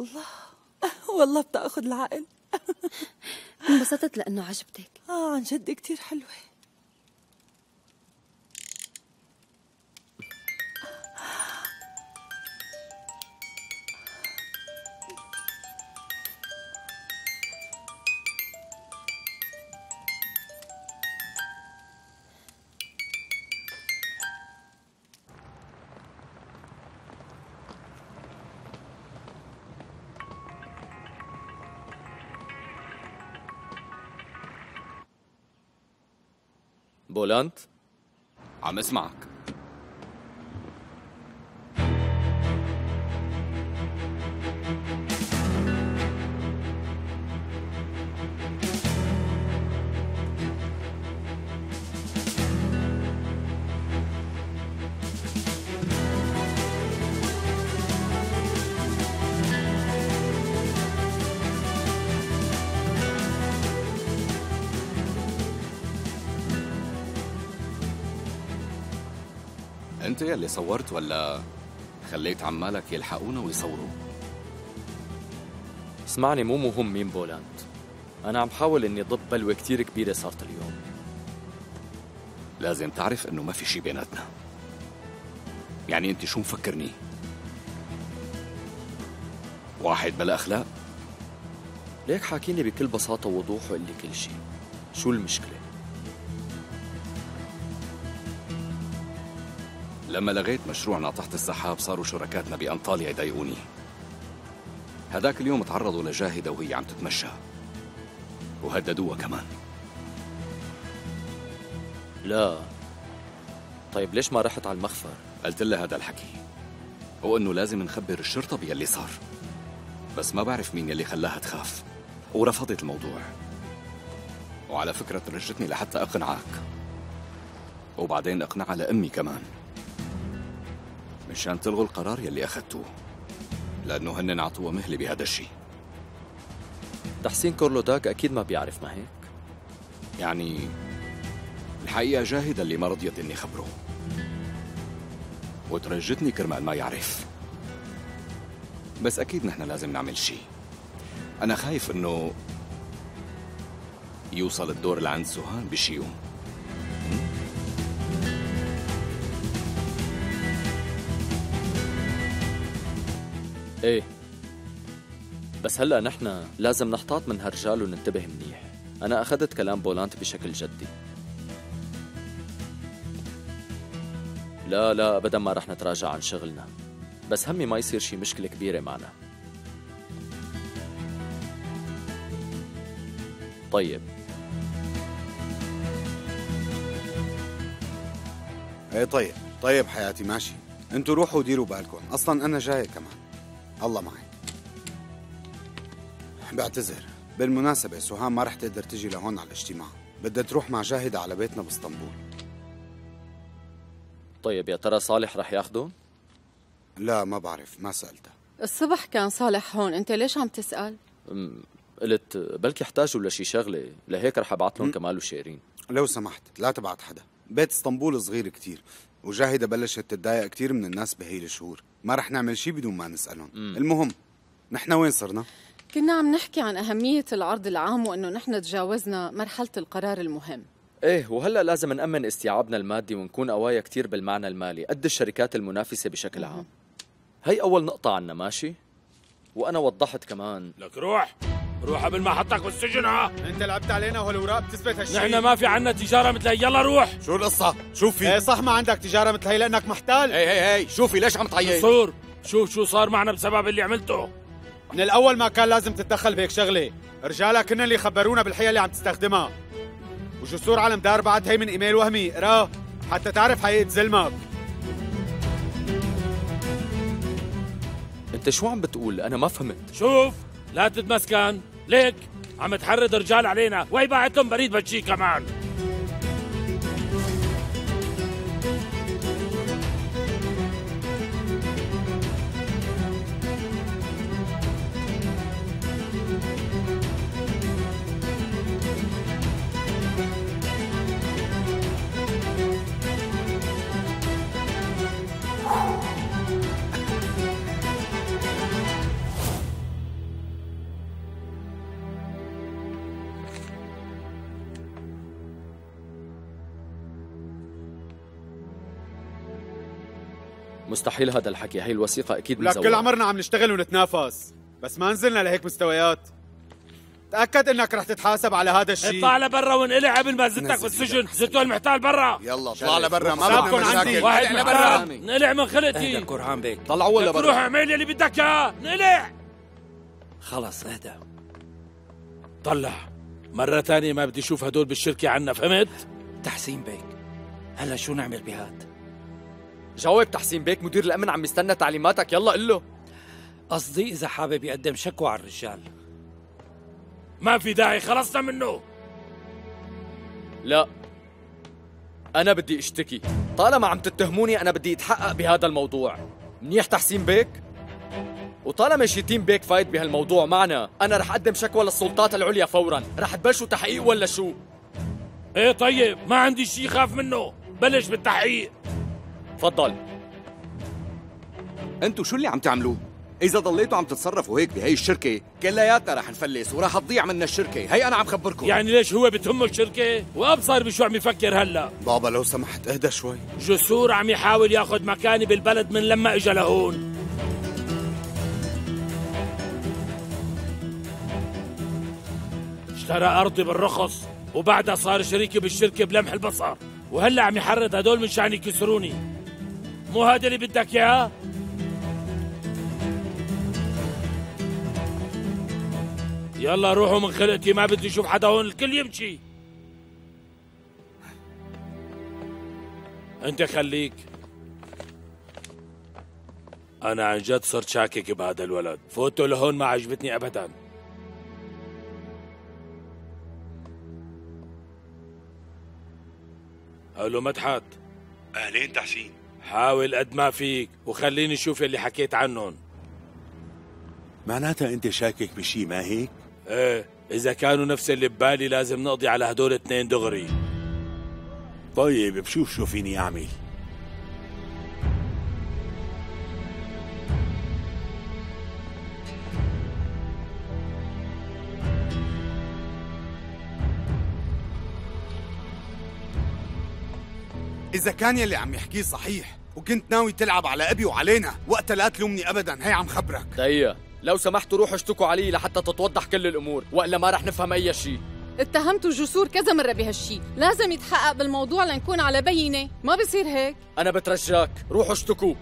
الله والله بتاخد العقل. انبسطت لأنه عجبتك. عن جد كتير حلوة. بولانت، عم اسمعك. انت يلي صورت ولا خليت عمالك يلحقونا ويصوروا؟ اسمعني، مو مهم مين بولانت، انا عم بحاول اني ضب بلوه كتير كبيره صارت اليوم. لازم تعرف انه ما في شي بيناتنا. يعني انت شو مفكرني؟ واحد بلا اخلاق؟ ليك حاكيني بكل بساطه ووضوح وقلي كل شي، شو المشكله؟ لما لغيت مشروعنا تحت السحاب صاروا شركاتنا بأنطاليا يضايقوني. هداك اليوم تعرضوا لجاهدة وهي عم تتمشى وهددوها كمان. لا طيب ليش ما رحت على المخفر؟ قلت لها هذا الحكي وأنه لازم نخبر الشرطة بيلي صار، بس ما بعرف مين يلي خلاها تخاف ورفضت الموضوع. وعلى فكرة ترجتني لحتى أقنعك وبعدين أقنعها لأمي كمان مشان تلغوا القرار يلي اخذتوه، لانه هن عطوها مهله بهذا الشيء. تحسين كورلوداك اكيد ما بيعرف، ما هيك؟ يعني الحقيقه جاهد اللي ما رضيت اني خبره وترجتني كرمال ما يعرف، بس اكيد نحن لازم نعمل شيء. انا خايف انه يوصل الدور لعند سوهان بشي يوم. ايه بس هلا نحن لازم نحتاط من هالرجال وننتبه منيح. انا اخذت كلام بولانت بشكل جدي. لا ابدا ما رح نتراجع عن شغلنا، بس همي ما يصير شي مشكله كبيره معنا. طيب ايه طيب حياتي ماشي، انتوا روحوا ديروا بالكم، اصلا انا جاي كمان. الله معي. بعتذر بالمناسبة، سوهان ما رح تقدر تجي لهون على الاجتماع، بدها تروح مع جاهدة على بيتنا باسطنبول. طيب يا ترى صالح رح ياخدهم؟ لا ما بعرف، ما سألتها. الصبح كان صالح هون، انت ليش عم تسأل؟ قلت بلكي احتاجوا لشي شغلة، لهيك رح ابعت لهم كمال وشيرين. لو سمحت لا تبعت حدا، بيت اسطنبول صغير كتير وجاهدة بلشت تتضايق كتير من الناس بهي الشهور، ما رح نعمل شي بدون ما نسألهم. المهم نحن وين صرنا؟ كنا عم نحكي عن أهمية العرض العام وأنه نحن تجاوزنا مرحلة القرار المهم. إيه وهلأ لازم نأمن استيعابنا المادي ونكون قوايا كتير بالمعنى المالي قد الشركات المنافسة بشكل عام. هي أول نقطة عنا، ماشي؟ وأنا وضحت كمان. لك روح قبل ما احطك بالسجن. ها انت لعبت علينا وهالاوراق بتثبت هالشيء. نحن ما في عنا تجاره مثل هي، يلا روح. شو القصه؟ شو في؟ ايه صح ما عندك تجاره مثل هي لانك محتال. اي شو في؟ ليش عم تعيط؟ منصور شوف شو صار معنا بسبب اللي عملته. من الاول ما كان لازم تتدخل بهيك شغله، رجالك هن اللي خبرونا بالحياه اللي عم تستخدمها. وجسور عالم دار بعت هي من ايميل وهمي، اقراه حتى تعرف حقيقه زلمك. انت شو عم بتقول؟ انا ما فهمت. شوف لا تتمسكن، ليك عم تحرض رجال علينا وهي باعت لهم بريد بتشي كمان. مستحيل هذا الحكي، هي الوثيقة أكيد مزورة. لك كل عمرنا عم نشتغل ونتنافس، بس ما نزلنا لهيك مستويات. تأكد إنك رح تتحاسب على هذا الشيء. اطلع لبرا وانقلع قبل ما زتك بالسجن، زتوا المحتال برا. يلا اطلع لبرا، ما بدي مشاكل. واحد لبرا، انقلع من خلقتي. اهدى كرهان بيك، طلعوه لبرا. روح اعمل اللي بدك اياه، انقلع. خلص اهدى. طلع، مرة ثانية ما بدي أشوف هدول بالشركة عنا، فهمت؟ تحسين بيك، هلا شو نعمل بهاد؟ جاوب تحسين بيك، مدير الأمن عم يستنى تعليماتك، يلا قل له. قصدي إذا حابب يقدم شكوى على الرجال. ما في داعي، خلصنا منه. لا، أنا بدي أشتكي، طالما عم تتهموني أنا بدي أتحقق بهذا الموضوع. منيح تحسين بيك؟ وطالما شيتين بيك فايت بهالموضوع معنا، أنا رح أقدم شكوى للسلطات العليا فوراً، رح تبلشوا تحقيق ولا شو؟ إيه طيب، ما عندي شي خاف منه، بلش بالتحقيق. تفضل. أنتوا شو اللي عم تعملوه؟ إذا ضليتوا عم تتصرفوا هيك بهي الشركة، كلياتنا رح نفلس وراح تضيع منا الشركة، هي أنا عم خبركم. يعني ليش هو بتهمه الشركة؟ وأبصر بشو عم يفكر هلا. بابا لو سمحت اهدى شوي. جسور عم يحاول ياخذ مكاني بالبلد من لما إجا لهون. اشترى أرضي بالرخص وبعدها صار شريكي بالشركة بلمح البصر، وهلا عم يحرض هدول من شان يكسروني. مو هذا اللي بدك اياه؟ يلا روحوا من خلقتي، ما بدي اشوف حدا هون، الكل يمشي. انت خليك، انا عن جد صرت شاكك بهذا الولد، فوتو لهون ما عجبتني ابدا. الو مدحت. اهلين تحسين. حاول قد ما فيك وخليني اشوف اللي حكيت عنهم. معناتها انت شاكك بشي ما هيك؟ ايه، اذا كانوا نفس اللي ببالي لازم نقضي على هدول اثنين دغري. طيب بشوف شو فيني اعمل. إذا كان يلي عم يحكيه صحيح وكنت ناوي تلعب على أبي وعلينا، وقتها لا تلومني أبداً، هي عم خبرك. دقيقة، لو سمحتوا روحوا اشتكوا علي لحتى تتوضح كل الأمور، وإلا ما رح نفهم أي شيء. اتهمتوا جسور كذا مرة بهالشي، لازم يتحقق بالموضوع لنكون على بينة، ما بصير هيك. أنا بترجاك، روحوا اشتكوا.